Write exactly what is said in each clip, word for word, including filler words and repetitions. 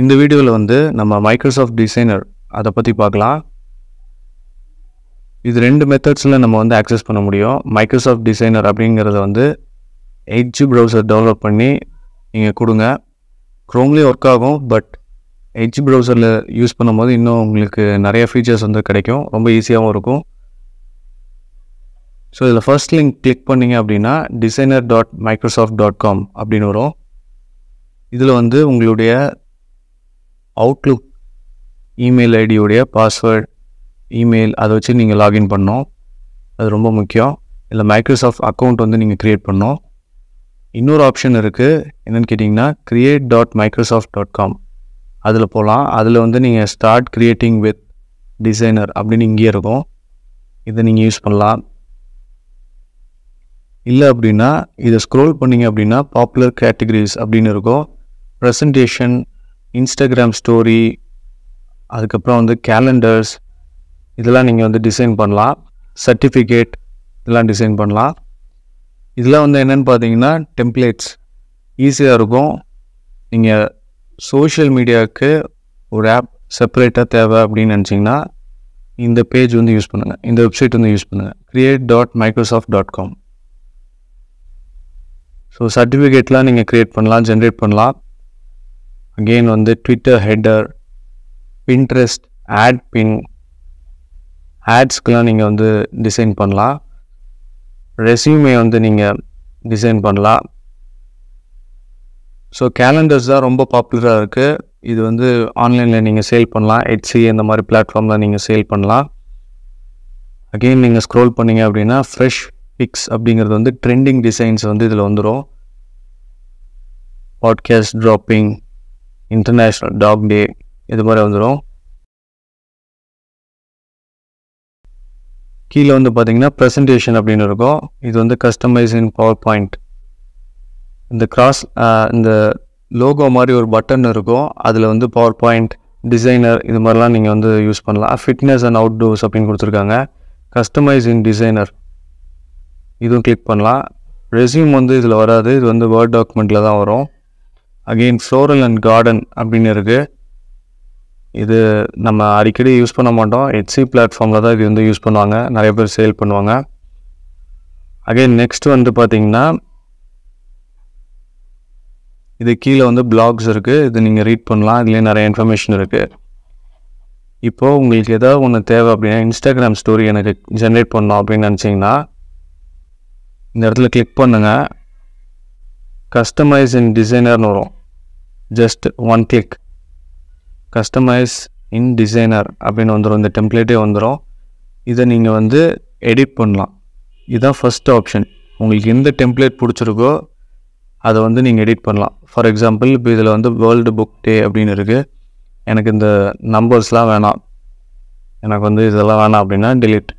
இந்த வீடியோவில் வந்து நம்ம Microsoft Designer அதை பற்றி பார்க்கலாம். இது ரெண்டு மெத்தட்ஸில் நம்ம வந்து ஆக்சஸ் பண்ண முடியும். Microsoft Designer அப்படிங்கிறத வந்து Edge ப்ரௌசர் டவுன்லோட் பண்ணி நீங்கள் கொடுங்க. Chromeலேயே ஒர்க் ஆகும், பட் Edge ப்ரௌசரில் யூஸ் பண்ணும்போது இன்னும் உங்களுக்கு நிறைய ஃபீச்சர்ஸ் வந்து கிடைக்கும், ரொம்ப ஈஸியாகவும் இருக்கும். ஸோ இதில் ஃபர்ஸ்ட் லிங்க் கிளிக் பண்ணிங்க அப்படின்னா designer dot microsoft dot com அப்படின்னு வரும். இதில் வந்து உங்களுடைய அவுட்லுக் இமெயில் ஐடியோடைய பாஸ்வேர்டு இமெயில் அதை வச்சு நீங்கள் லாகின் பண்ணோம், அது ரொம்ப முக்கியம். இல்லை மைக்ரோசாஃப்ட் அக்கௌண்ட் வந்து நீங்கள் க்ரியேட் பண்ணோம். இன்னொரு ஆப்ஷன் இருக்குது, என்னென்னு கேட்டிங்கன்னா create dot microsoft dot com, அதில் போகலாம். அதில் வந்து நீங்கள் ஸ்டார்ட் க்ரியேட்டிங் வித் டிசைனர் அப்படின்னு இங்கே இருக்கும், இதை நீங்கள் யூஸ் பண்ணலாம். இல்லை அப்படின்னா இதை ஸ்க்ரோல் பண்ணிங்க அப்படின்னா பாப்புலர் கேட்டகரிஸ் அப்படின்னு இருக்கும். ப்ரெசன்டேஷன், இன்ஸ்டாகிராம் ஸ்டோரி, அதுக்கப்புறம் வந்து கேலண்டர்ஸ், இதெல்லாம் நீங்கள் வந்து டிசைன் பண்ணலாம். சர்டிஃபிகேட் இதெல்லாம் டிசைன் பண்ணலாம். இதெல்லாம் வந்து என்னென்னு பார்த்தீங்கன்னா டெம்ப்ளேட்ஸ் ஈஸியாக இருக்கும். நீங்கள் சோஷியல் மீடியாவுக்கு ஒரு ஆப் செப்பரேட்டாக தேவை அப்படின்னு நினச்சிங்கன்னா இந்த பேஜ் வந்து யூஸ் பண்ணுங்கள், இந்த வெப்சைட் வந்து யூஸ் பண்ணுங்கள் create dot microsoft dot com. So சர்டிஃபிகேட்லாம் நீங்கள் க்ரியேட் பண்ணலாம், ஜென்ரேட் பண்ணலாம். அகெயின் வந்து Twitter header, Pinterest ad pin, ஆட்ஸ்க்கெலாம் நீங்கள் வந்து டிசைன் பண்ணலாம். ரெசியூமே வந்து நீங்கள் டிசைன் பண்ணலாம். ஸோ கேலண்டர்ஸ் தான் ரொம்ப பாப்புலராக இருக்குது. இது வந்து ஆன்லைனில் நீங்கள் சேல் பண்ணலாம், எட்சி இந்த மாதிரி பிளாட்ஃபார்மில் நீங்கள் சேல் பண்ணலாம். அகெயின் நீங்கள் ஸ்க்ரோல் பண்ணிங்க அப்படின்னா ஃப்ரெஷ் பிக்ஸ் அப்படிங்கிறது வந்து ட்ரெண்டிங் டிசைன்ஸ் வந்து இதில் வந்துடும். Podcast dropping, international talk day, இது மாதிரி வந்துடும். கீழே வந்து பார்த்தீங்கன்னா ப்ரெசன்டேஷன் அப்படின்னு இருக்கும். இது வந்து கஸ்டமைஸ் இன் பவர் பாயிண்ட், இந்த கிராஸ் இந்த லோகோ மாதிரி ஒரு பட்டன் இருக்கும், அதில் வந்து பவர் பாயிண்ட் டிசைனர் இது மாதிரிலாம் நீங்கள் வந்து யூஸ் பண்ணலாம். ஃபிட்னஸ் அண்ட் அவுட்டோர்ஸ் அப்படின்னு கொடுத்துருக்காங்க. கஸ்டமைஸ் இன் டிசைனர் இதுவும் கிளிக் பண்ணலாம். ரெசியூம் வந்து இதில் வராது, இது வந்து வேர்ட் டாக்குமெண்ட்டில் தான் வரும். அகெயின் ஃப்ளோரல் அண்ட் கார்டன் அப்படின்னு இருக்குது. இது நம்ம அடிக்கடி யூஸ் பண்ண மாட்டோம், எட்சி பிளாட்ஃபார்மில் தான் இது வந்து யூஸ் பண்ணுவாங்க, நிறைய பேர் சேல் பண்ணுவாங்க. அகெயின் நெக்ஸ்ட் வந்து பார்த்திங்கன்னா இது கீழே வந்து பிளாக்ஸ் இருக்குது, இது நீங்கள் ரீட் பண்ணலாம், இதுலேயே நிறைய இன்ஃபர்மேஷன் இருக்குது. இப்போது உங்களுக்கு எதாவது ஒன்று தேவை அப்படின்னா இன்ஸ்டாகிராம் ஸ்டோரி எனக்கு ஜென்ரேட் பண்ணோம் அப்படின்னு நினச்சிங்கன்னா இந்த இடத்துல கிளிக் பண்ணுங்கள். கஸ்டமைஸ் இன் டிசைனர்னு வரும், just one click customise in designer அப்படின்னு வந்துடும், இந்த டெம்ப்ளேட்டே வந்துடும். இதை நீங்கள் வந்து எடிட் பண்ணலாம், இதுதான் ஃபஸ்ட் ஆப்ஷன். உங்களுக்கு எந்த டெம்ப்ளேட் பிடிச்சிருக்கோ அதை வந்து நீங்கள் எடிட் பண்ணலாம். ஃபார் எக்ஸாம்பிள் இப்போ இதில் வந்து வேர்ல்டு புக் டே அப்படின்னு இருக்குது, எனக்கு இந்த நம்பர்ஸ்லாம் வேணாம், எனக்கு வந்து இதெல்லாம் வேணாம் அப்படின்னா டெலீட்.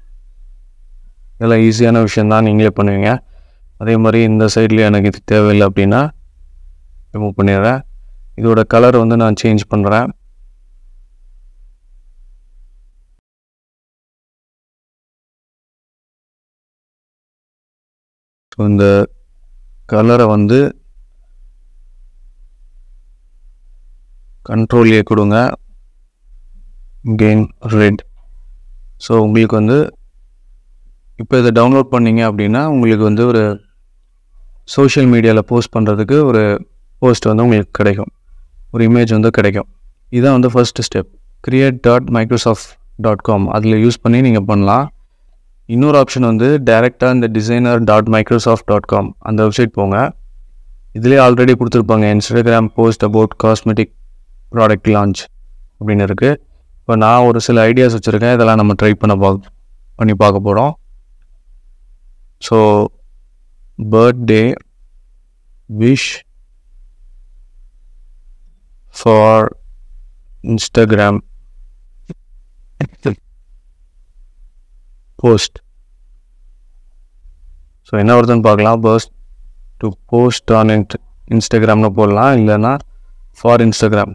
இதெல்லாம் ஈஸியான விஷயந்தான், நீங்களே பண்ணுவீங்க. அதே மாதிரி இந்த சைட்லேயும் எனக்கு இது தேவையில்லை அப்படின்னா ரிமூவ் பண்ணிடுறேன். இதோட கலர் வந்து நான் சேஞ்ச் பண்ணுறேன். ஸோ இந்த கலரை வந்து கண்ட்ரோலே கொடுங்க, கெயின் ரெட். ஸோ உங்களுக்கு வந்து இப்போ இதை டவுன்லோட் பண்ணிங்க அப்படின்னா உங்களுக்கு வந்து ஒரு சோஷியல் மீடியாவில் போஸ்ட் பண்ணுறதுக்கு ஒரு போஸ்ட் வந்து உங்களுக்கு கிடைக்கும், ஒரு இமேஜ் வந்து கிடைக்கும். இதுதான் வந்து first step. create dot microsoft dot com அதில் யூஸ் பண்ணி நீங்கள் பண்ணலாம். இன்னொரு ஆப்ஷன் வந்து டைரெக்டாக இந்த designer dot microsoft dot com அந்த வெப்சைட் போங்க. இதிலே ஆல்ரெடி கொடுத்துருப்பாங்க Instagram post about cosmetic product launch அப்படின்னு இருக்குது. இப்போ நான் ஒரு சில ஐடியாஸ் வச்சுருக்கேன், இதெல்லாம் நம்ம ட்ரை பண்ண பார்க்க பண்ணி பார்க்க போகிறோம். So birthday wish for Instagram post. So என்ன வருதுன்னு பார்க்கலாம். First to post on in இன்ஸ்டாகிராம்னு போடலாம், இல்லைன்னா for Instagram.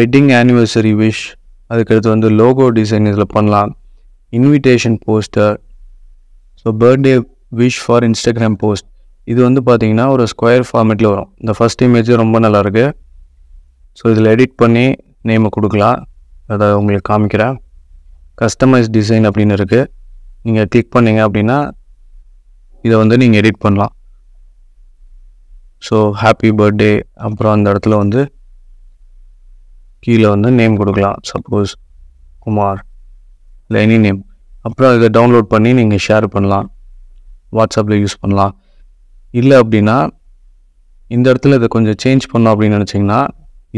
Wedding anniversary wish, அதுக்கடுத்து வந்து லோகோ டிசைன் இதில் பண்ணலாம். Invitation poster, so birthday wish for Instagram post இது வந்து பார்த்தீங்கன்னா ஒரு ஸ்கொயர் ஃபார்மேட்டில் வரும். இந்த ஃபஸ்ட் இமேஜ் ரொம்ப நல்லாயிருக்கு. ஸோ இதில் எடிட் பண்ணி நேமை கொடுக்கலாம். அதை உங்களுக்கு காமிக்கிறேன். கஸ்டமைஸ் டிசைன் அப்படின்னு இருக்குது. நீங்கள் கிளிக் பண்ணிங்க அப்படின்னா இதை வந்து நீங்கள் எடிட் பண்ணலாம். ஸோ ஹாப்பி பர்த்டே, அப்புறம் அந்த இடத்துல வந்து கீழே வந்து நேம் கொடுக்கலாம். சப்போஸ் குமார், இல்லை எனி நேம். அப்புறம் இதை டவுன்லோட் பண்ணி நீங்கள் ஷேர் பண்ணலாம், வாட்ஸ்அப்பில் யூஸ் பண்ணலாம். இல்லை அப்படின்னா இந்த இடத்துல இதை கொஞ்சம் சேஞ்ச் பண்ணோம் அப்படின்னு நினச்சிங்கன்னா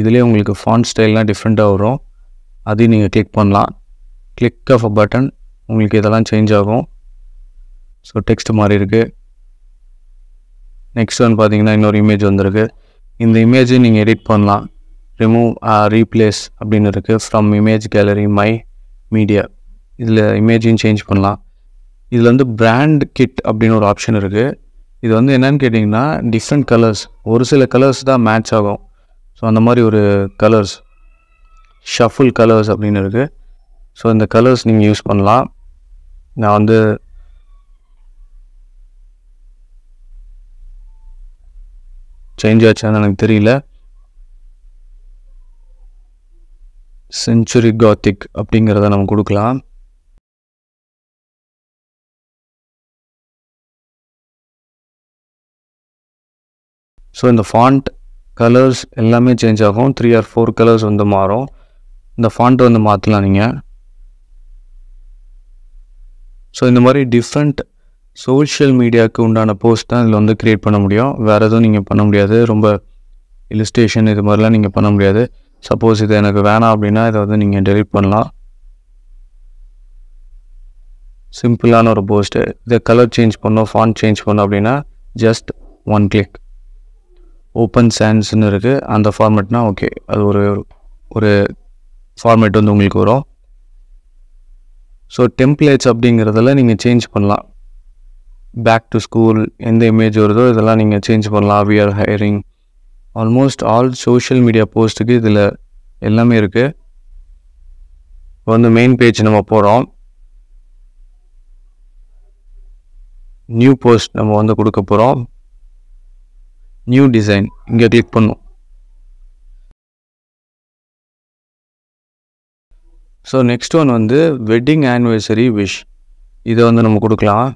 இதிலே உங்களுக்கு ஃபாண்ட் ஸ்டைல்லாம் டிஃப்ரெண்ட்டாக வரும். அதையும் நீங்கள் கிளிக் பண்ணலாம். கிளிக் ஆஃப் அ பட்டன் உங்களுக்கு இதெல்லாம் சேஞ்ச் ஆகும். ஸோ டெக்ஸ்ட் மாதிரி இருக்குது. நெக்ஸ்ட் ஒன் பார்த்தீங்கன்னா இன்னொரு இமேஜ் வந்திருக்கு. இந்த இமேஜை நீங்கள் எடிட் பண்ணலாம். ரிமூவ் ரீப்ளேஸ் அப்படின்னு இருக்குது. From image gallery my media, இதில் இமேஜையும் சேஞ்ச் பண்ணலாம். இதில் வந்து பிராண்ட் கிட் அப்படின்னு ஒரு ஆப்ஷன் இருக்குது. இது வந்து என்னென்னு கேட்டிங்கன்னா டிஃப்ரெண்ட் கலர்ஸ், ஒரு சில கலர்ஸ் தான் மேட்ச் ஆகும். ஸோ அந்த மாதிரி ஒரு கலர்ஸ் ஷஃபுல் கலர்ஸ் அப்படின்னு இருக்குது. ஸோ இந்த கலர்ஸ் நீங்கள் யூஸ் பண்ணலாம். நான் வந்து சேஞ்ச் ஆச்சான்னு எனக்கு தெரியல. செஞ்சுரி காத்திக் அப்படிங்கிறத நம்ம கொடுக்கலாம். ஸோ இந்த ஃபாண்ட் கலர்ஸ் எல்லாமே சேஞ்ச் ஆகும். த்ரீ ஆர் ஃபோர் கலர்ஸ் வந்து மாறும். இந்த ஃபாண்ட்டை வந்து மாற்றலாம் நீங்கள். ஸோ இந்த மாதிரி டிஃப்ரெண்ட் சோஷியல் மீடியாவுக்கு உண்டான போஸ்ட் தான் இதில் வந்து க்ரியேட் பண்ண முடியும். வேறு எதுவும் நீங்கள் பண்ண முடியாது. ரொம்ப இல்லஸ்ட்ரேஷன் இது மாதிரிலாம் நீங்கள் பண்ண முடியாது. சப்போஸ் இது எனக்கு வேணாம் அப்படின்னா இதை வந்து நீங்கள் டெலிட் பண்ணலாம். சிம்பிளான ஒரு போஸ்ட்டு. இதை கலர் சேஞ்ச் பண்ணோம், ஃபாண்ட் சேஞ்ச் பண்ணோம் அப்படின்னா ஜஸ்ட் ஒன் கிளிக். ஓப்பன் சான்ஸ்ன்னு இருக்குது. அந்த ஃபார்மேட்னால் ஓகே, அது ஒரு ஒரு ஃபார்மேட் வந்து உங்களுக்கு வரும். ஸோ டெம்ப்ளேட்ஸ் அப்படிங்கிறதில் நீங்கள் சேஞ்ச் பண்ணலாம். பேக் டு ஸ்கூல் எந்த இமேஜ் வருதோ இதெல்லாம் நீங்கள் சேஞ்ச் பண்ணலாம். We are hiring, almost all social media போஸ்ட்டுக்கு இதில் எல்லாமே இருக்குது. இப்போ வந்து மெயின் பேஜ் நம்ம போகிறோம். நியூ போஸ்ட் நம்ம வந்து கொடுக்க போகிறோம். நியூ டிசைன் இங்கே கிளிக் பண்ணும். ஸோ நெக்ஸ்ட் ஒன் வந்து வெட்டிங் ஆனிவர்சரி விஷ். இதை வந்து நம்ம கொடுக்கலாம்.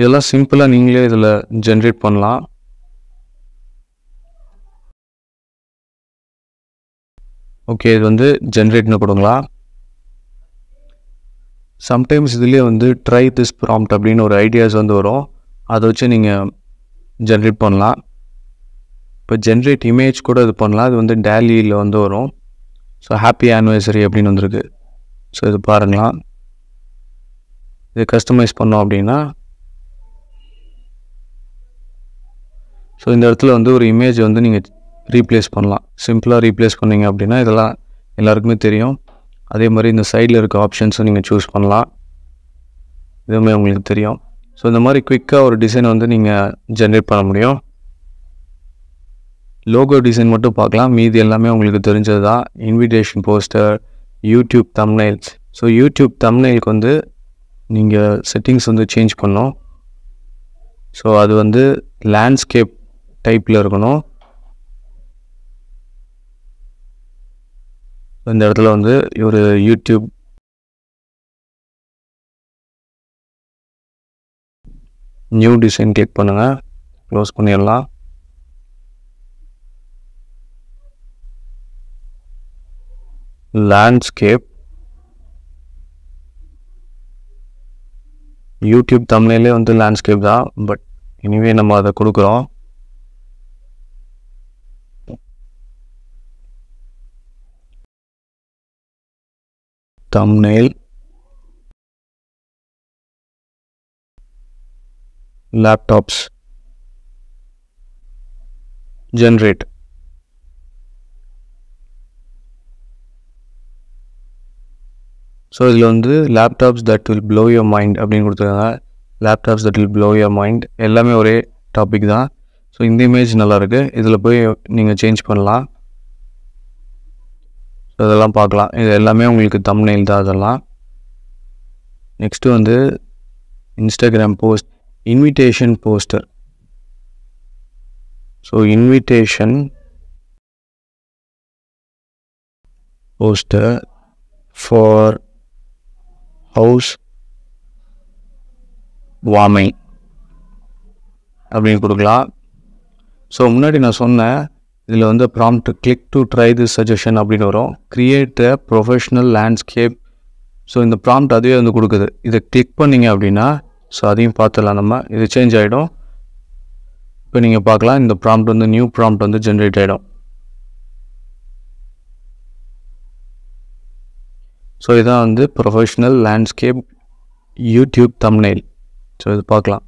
இதெல்லாம் சிம்பிளாக நீங்களே இதில் ஜென்ரேட் பண்ணலாம். ஓகே, இது வந்து ஜென்ரேட்னு கொடுங்களா. சம்டைம்ஸ் இதுலேயே வந்து ட்ரை திஸ் ப்ராம்ப்ட் அப்படின்னு ஒரு ஐடியாஸ் வந்து வரும். அதை வச்சு நீங்கள் ஜென்ரேட் பண்ணலாம். இப்போ ஜென்ரேட் இமேஜ் கூட இது பண்ணலாம். இது வந்து டேலியில் வந்து வரும். ஸோ ஹாப்பி ஆனிவர்சரி அப்படின்னு வந்துருக்கு. ஸோ இது பாருங்களாம். இது கஸ்டமைஸ் பண்ணோம் அப்படின்னா ஸோ இந்த இடத்துல வந்து ஒரு இமேஜ் வந்து நீங்கள் ரீப்ளேஸ் பண்ணலாம். சிம்பிளாக ரீப்ளேஸ் பண்ணிங்க அப்படின்னா இதெல்லாம் எல்லாருக்குமே தெரியும். அதே மாதிரி இந்த சைடில் இருக்க ஆப்ஷன்ஸும் நீங்கள் சூஸ் பண்ணலாம். இதுவுமே உங்களுக்கு தெரியும். ஸோ இந்த மாதிரி குவிக்காக ஒரு டிசைன் வந்து நீங்கள் ஜென்ரேட் பண்ண முடியும். லோகோ டிசைன் மட்டும் பார்க்கலாம். மீதி எல்லாமே உங்களுக்கு தெரிஞ்சது தான். Invitation poster, YouTube thumbnail. So YouTube தம்ப்நெயிலுக்கு வந்து நீங்கள் செட்டிங்ஸ் வந்து சேஞ்ச் பண்ணோம். ஸோ அது வந்து லேண்ட்ஸ்கேப் டைப்பில் இருக்கணும். இந்த இடத்துல வந்து ஒரு யூடியூப் நியூ டிசைன் கிளிக் பண்ணுங்கள். க்ளோஸ் பண்ணிடலாம். லேண்ட்ஸ்கேப் யூடியூப் தம்ப்நெயிலே வந்து லேண்ட்ஸ்கேப் தான். பட் எனிவே நம்ம அதை கொடுக்குறோம். thumbnail laptops generate. ஸோ இதில் வந்து laptops that will blow your mind அப்படின்னு கொடுத்துருக்காங்க. Laptops that will blow your mind எல்லாமே ஒரே டாபிக் தான். ஸோ இந்த இமேஜ் நல்லாயிருக்கு. இதில் போய் நீங்கள் சேஞ்ச் பண்ணலாம். அதெல்லாம் பார்க்கலாம். இது எல்லாமே உங்களுக்கு தம்ப்நெயில் தான். அதெல்லாம் நெக்ஸ்ட்டு வந்து Instagram post. invitation poster. So invitation poster for house warming. So munadi na sonna idhula vanda prompt click to try this suggestion appdinu varum. Create a professional landscape. So in the prompt adhe vandu kodukudhu. Idha click panninga appadina so adhiyum paathiralam nama. Idhu change aidum. Ipo neenga paakala in the prompt vandu new prompt vandu generate aidum. So idha vandu professional landscape YouTube thumbnail. So idhu paakalam.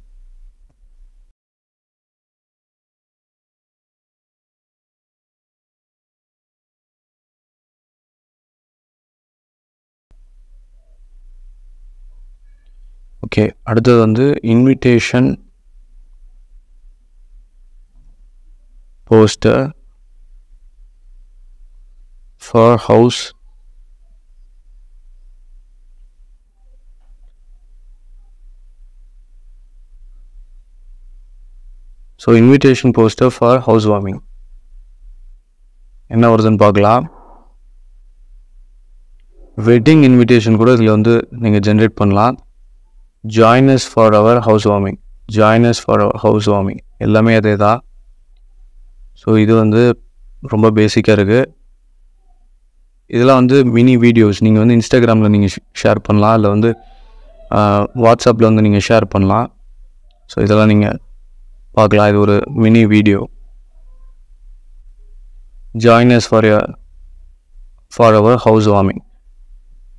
Okay, அடுத்தது வந்து invitation poster for house so invitation poster for housewarming. என்ன வருதுன்னு பார்க்கலாம். Wedding invitation கூட இதுல வந்து நீங்க generate பண்ணலாம். Join us for our housewarming. Join us for our housewarming. எல்லாமே அதே தான். ஸோ இது வந்து ரொம்ப பேசிக்காக இருக்குது. இதெல்லாம் வந்து மினி வீடியோஸ் நீங்கள் வந்து இன்ஸ்டாகிராமில் நீங்கள் ஷேர் பண்ணலாம், இல்லை வந்து வாட்ஸ்அப்பில் வந்து நீங்கள் ஷேர் பண்ணலாம். ஸோ இதெல்லாம் நீங்கள் பார்க்கலாம். இது ஒரு mini video. Join us for your for our housewarming.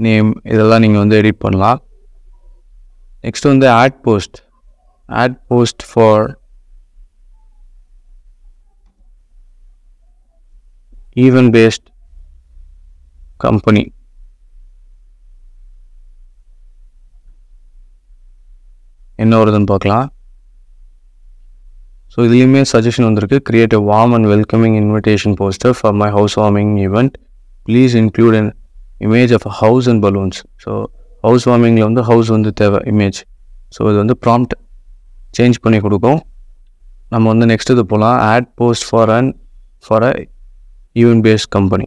Name இதெல்லாம் நீங்கள் வந்து எடிட் பண்ணலாம். Next on the ad post, ad post for event based company. என்ன வருதுன்னு பார்க்கலாம். So இதுலயுமே சஜஷன் வந்திருக்கு. Create a warm and welcoming invitation poster for my housewarming event. Please include an image of a house and balloons. So house வார்மிங்கில் வந்து house வந்து தேவை image. So இது வந்து ப்ராம்ப்ட் சேஞ்ச் பண்ணி கொடுக்கும். நம்ம வந்து நெக்ஸ்ட் இது போகலாம். Ad post for and for a event based company.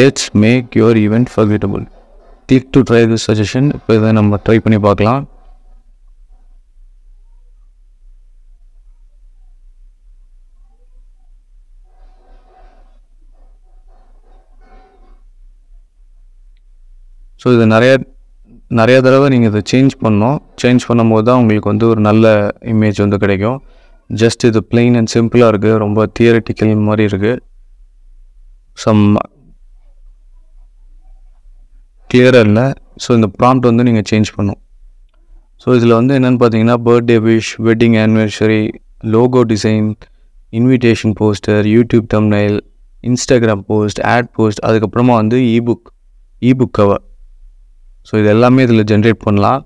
Let's make your event forgettable. Click to try this suggestion. இப்போ இதை நம்ம ட்ரை பண்ணி பார்க்கலாம். ஸோ இது நிறையா நிறையா தடவை நீங்கள் இதை சேஞ்ச் பண்ணோம். சேஞ்ச் பண்ணும்போது தான் உங்களுக்கு வந்து ஒரு நல்ல இமேஜ் வந்து கிடைக்கும். ஜஸ்ட் இது பிளெயின் அண்ட் சிம்பிளாக இருக்குது, ரொம்ப தியரிட்டிக்கல் மாதிரி இருக்குது. சம் கிளியராக இல்லை. ஸோ இந்த ப்ராம்ப்ட் வந்து நீங்கள் சேஞ்ச் பண்ணும். ஸோ இதில் வந்து என்னென்னு பார்த்தீங்கன்னா birthday wish, wedding anniversary, logo design, invitation poster, YouTube thumbnail, Instagram post, ad post, அதுக்கப்புறமா வந்து இபுக் ஈபுக் கவர். ஸோ இது எல்லாமே இதில் ஜென்ரேட் பண்ணலாம்.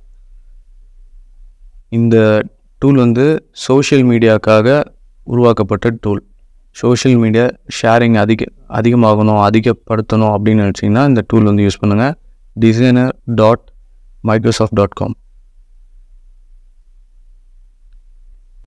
இந்த டூல் வந்து சோஷியல் மீடியாக்காக உருவாக்கப்பட்ட டூல். சோஷியல் மீடியா ஷேரிங் அதிக அதிகமாகணும் அதிகப்படுத்தணும் அப்படின்னு நினச்சிங்கன்னா இந்த டூல் வந்து யூஸ் பண்ணுங்கள். Designer dot Microsoft dot com.